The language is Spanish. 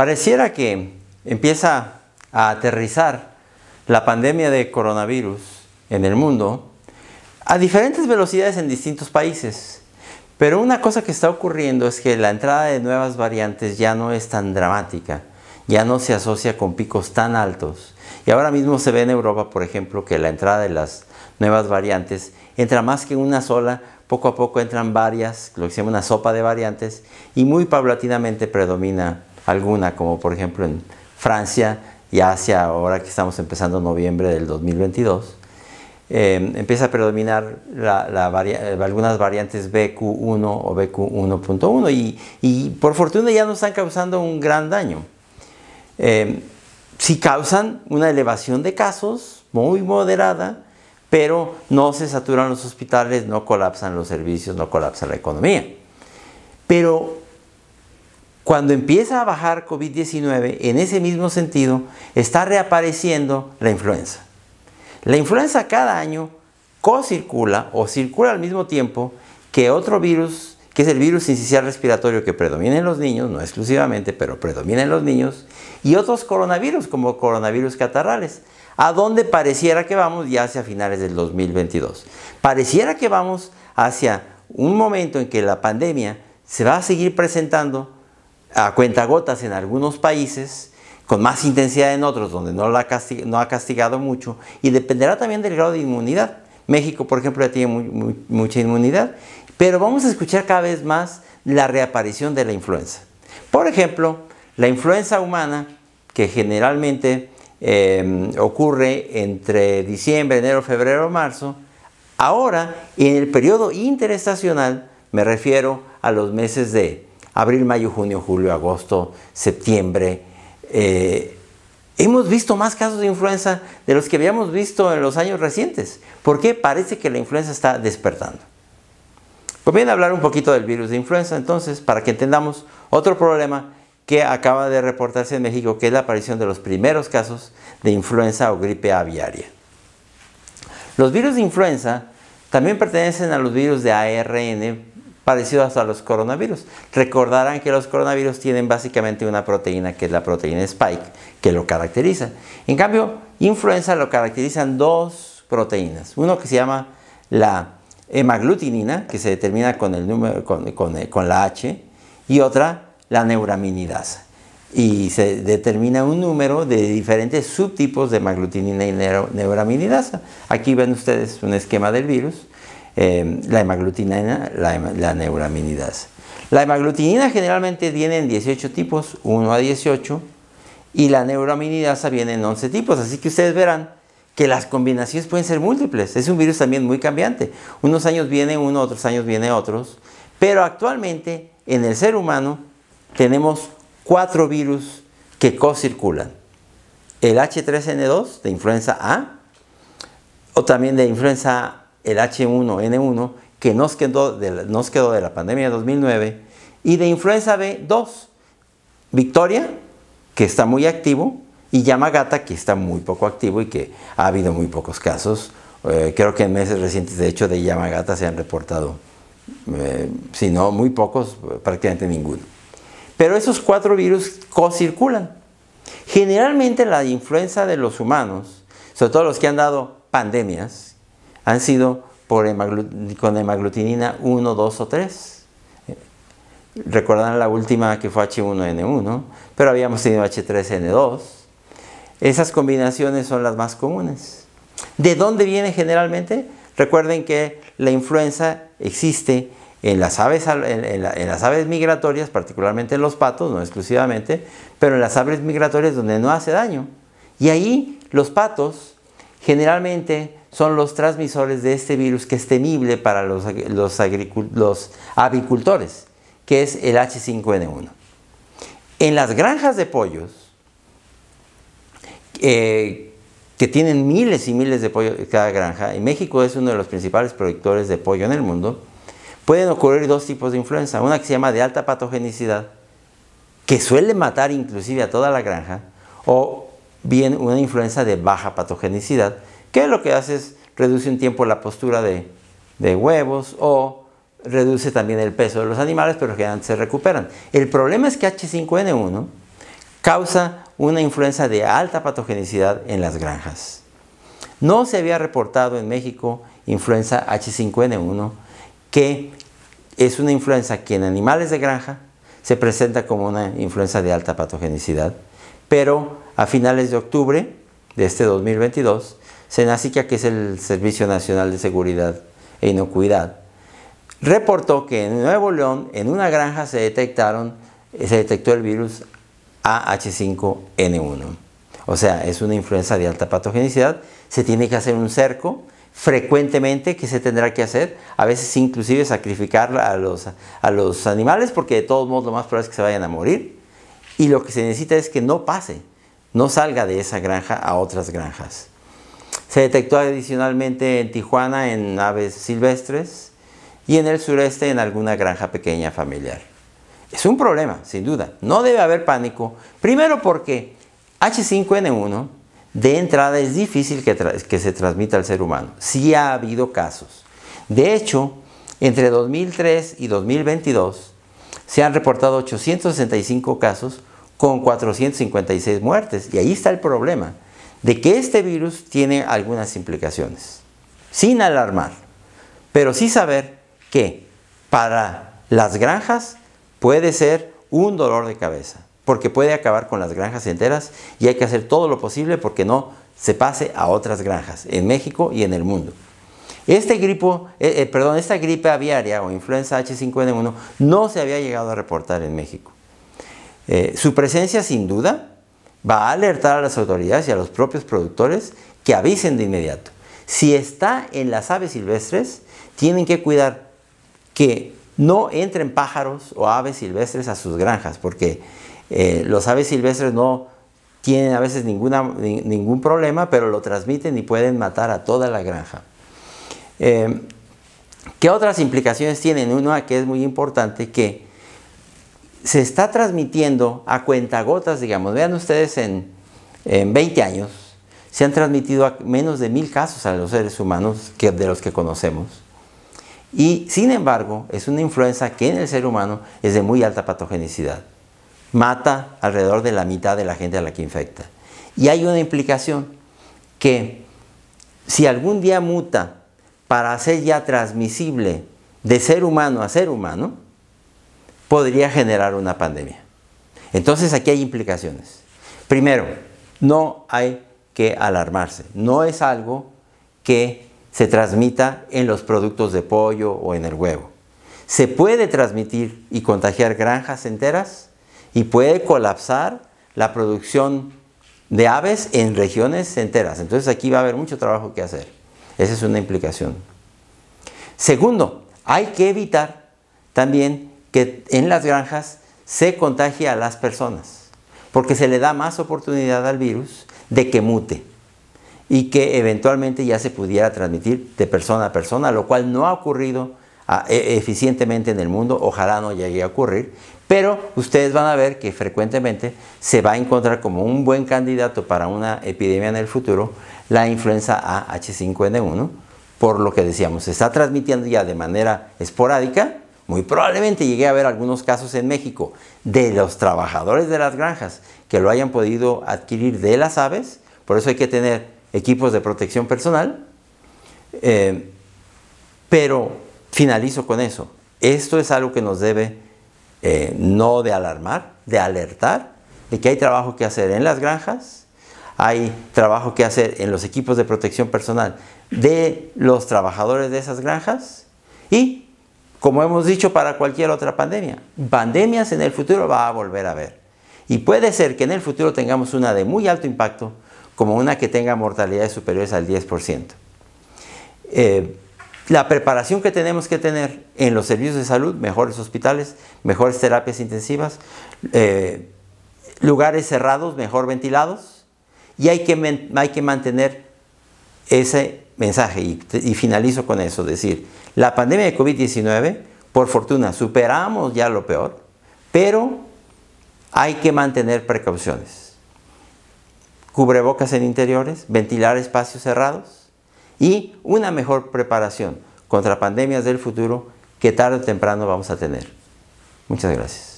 Pareciera que empieza a aterrizar la pandemia de coronavirus en el mundo a diferentes velocidades en distintos países. Pero una cosa que está ocurriendo es que la entrada de nuevas variantes ya no es tan dramática, ya no se asocia con picos tan altos. Y ahora mismo se ve en Europa, por ejemplo, que la entrada de las nuevas variantes entra más que una sola, poco a poco entran varias, lo que se llama una sopa de variantes, y muy paulatinamente predomina alguna, como por ejemplo en Francia, y hacia ahora que estamos empezando noviembre del 2022, empieza a predominar algunas variantes BQ1 o BQ1.1 y por fortuna ya no están causando un gran daño. Sí causan una elevación de casos muy moderada, pero no se saturan los hospitales, no colapsan los servicios, no colapsa la economía. Pero cuando empieza a bajar COVID-19, en ese mismo sentido, está reapareciendo la influenza. La influenza cada año co-circula o circula al mismo tiempo que otro virus, que es el virus sincicial respiratorio que predomina en los niños, no exclusivamente, pero predomina en los niños, y otros coronavirus, como coronavirus catarrales, a donde pareciera que vamos ya hacia finales del 2022. Pareciera que vamos hacia un momento en que la pandemia se va a seguir presentando a cuentagotas en algunos países, con más intensidad en otros donde no ha castigado mucho, y dependerá también del grado de inmunidad. México, por ejemplo, ya tiene mucha inmunidad, pero vamos a escuchar cada vez más la reaparición de la influenza. Por ejemplo, la influenza humana, que generalmente ocurre entre diciembre, enero, febrero, marzo, ahora en el periodo interestacional, me refiero a los meses de abril, mayo, junio, julio, agosto, septiembre, hemos visto más casos de influenza de los que habíamos visto en los años recientes. ¿Por qué? Parece que la influenza está despertando. Conviene hablar un poquito del virus de influenza, entonces, para que entendamos otro problema que acaba de reportarse en México, que es la aparición de los primeros casos de influenza o gripe aviaria. Los virus de influenza también pertenecen a los virus de ARN, parecidos a los coronavirus. Recordarán que los coronavirus tienen básicamente una proteína, que es la proteína spike, que lo caracteriza. En cambio, influenza lo caracterizan dos proteínas. Uno que se llama la hemaglutinina, que se determina con el número, con la H, y otra, la neuraminidasa. Y se determina un número de diferentes subtipos de hemaglutinina y neuraminidasa. Aquí ven ustedes un esquema del virus. La hemaglutinina, la neuraminidasa. La hemaglutinina generalmente viene en 18 tipos, 1 a 18, y la neuraminidasa viene en 11 tipos, así que ustedes verán que las combinaciones pueden ser múltiples. Es un virus también muy cambiante. Unos años viene uno, otros años viene otros, pero actualmente en el ser humano tenemos 4 virus que co-circulan. El H3N2 de influenza A, o también de influenza A, el H1N1 que nos quedó de la pandemia de 2009, y de influenza B2, Victoria, que está muy activo, y Yamagata, que está muy poco activo y que ha habido muy pocos casos. Creo que en meses recientes, de hecho, de Yamagata se han reportado, si no muy pocos, prácticamente ninguno. Pero esos 4 virus co-circulan. Generalmente la influenza de los humanos, sobre todo los que han dado pandemias, han sido con hemaglutinina 1, 2 o 3. Recordarán la última que fue H1N1, pero habíamos tenido H3N2. Esas combinaciones son las más comunes. ¿De dónde viene generalmente? Recuerden que la influenza existe en las aves migratorias, particularmente en los patos, no exclusivamente, pero en las aves migratorias donde no hace daño. Y ahí los patos generalmente son los transmisores de este virus que es temible para los avicultores, que es el H5N1. En las granjas de pollos, que tienen miles y miles de pollos cada granja, y México es uno de los principales productores de pollo en el mundo, pueden ocurrir 2 tipos de influenza. Una que se llama de alta patogenicidad, que suele matar inclusive a toda la granja, o bien una influenza de baja patogenicidad, que lo que hace es reduce un tiempo la postura de huevos o reduce también el peso de los animales, pero que se recuperan. El problema es que H5N1 causa una influenza de alta patogenicidad en las granjas. No se había reportado en México influenza H5N1, que es una influenza que en animales de granja se presenta como una influenza de alta patogenicidad, pero a finales de octubre de este 2022, Senasica, que es el Servicio Nacional de Seguridad e Inocuidad, reportó que en Nuevo León, en una granja, se detectó el virus H5N1. O sea, es una influenza de alta patogenicidad. Se tiene que hacer un cerco frecuentemente, que se tendrá que hacer, a veces inclusive sacrificar a los animales, porque de todos modos lo más probable es que se vayan a morir. Y lo que se necesita es que no pase, no salga de esa granja a otras granjas. Se detectó adicionalmente en Tijuana en aves silvestres y en el sureste en alguna granja pequeña familiar. Es un problema, sin duda. No debe haber pánico. Primero porque H5N1 de entrada es difícil que se transmita al ser humano. Sí ha habido casos. De hecho, entre 2003 y 2022 se han reportado 865 casos con 456 muertes. Y ahí está el problema de que este virus tiene algunas implicaciones. Sin alarmar, pero sí saber que para las granjas puede ser un dolor de cabeza, porque puede acabar con las granjas enteras y hay que hacer todo lo posible porque no se pase a otras granjas en México y en el mundo. Esta gripe aviaria o influenza H5N1 no se había llegado a reportar en México. Su presencia sin duda va a alertar a las autoridades y a los propios productores que avisen de inmediato. Si está en las aves silvestres, tienen que cuidar que no entren pájaros o aves silvestres a sus granjas, porque los aves silvestres no tienen a veces ningún problema, pero lo transmiten y pueden matar a toda la granja. ¿Qué otras implicaciones tienen? Una que es muy importante, que se está transmitiendo a cuentagotas, digamos. Vean ustedes, en 20 años se han transmitido a menos de 1000 casos a los seres humanos de los que conocemos. Y sin embargo, es una influenza que en el ser humano es de muy alta patogenicidad. Mata alrededor de la mitad de la gente a la que infecta. Y hay una implicación que si algún día muta para ser ya transmisible de ser humano a ser humano, podría generar una pandemia. Entonces aquí hay implicaciones. Primero, no hay que alarmarse. No es algo que se transmita en los productos de pollo o en el huevo. Se puede transmitir y contagiar granjas enteras y puede colapsar la producción de aves en regiones enteras. Entonces aquí va a haber mucho trabajo que hacer. Esa es una implicación. Segundo, hay que evitar también que en las granjas se contagie a las personas, porque se le da más oportunidad al virus de que mute y que eventualmente ya se pudiera transmitir de persona a persona, lo cual no ha ocurrido eficientemente en el mundo. Ojalá no llegue a ocurrir, pero ustedes van a ver que frecuentemente se va a encontrar como un buen candidato para una epidemia en el futuro la influenza H5N1, por lo que decíamos, se está transmitiendo ya de manera esporádica. Muy probablemente llegué a ver algunos casos en México de los trabajadores de las granjas que lo hayan podido adquirir de las aves. Por eso hay que tener equipos de protección personal, pero finalizo con eso. Esto es algo que nos debe no de alarmar, de alertar, de que hay trabajo que hacer en las granjas, hay trabajo que hacer en los equipos de protección personal de los trabajadores de esas granjas y, como hemos dicho, para cualquier otra pandemia. Pandemias en el futuro va a volver a haber. Y puede ser que en el futuro tengamos una de muy alto impacto, como una que tenga mortalidades superiores al 10%. La preparación que tenemos que tener en los servicios de salud, mejores hospitales, mejores terapias intensivas, lugares cerrados, mejor ventilados, y hay que mantener ese mensaje. Y finalizo con eso, decir, la pandemia de COVID-19, por fortuna, superamos ya lo peor, pero hay que mantener precauciones. Cubrebocas en interiores, ventilar espacios cerrados y una mejor preparación contra pandemias del futuro que tarde o temprano vamos a tener. Muchas gracias.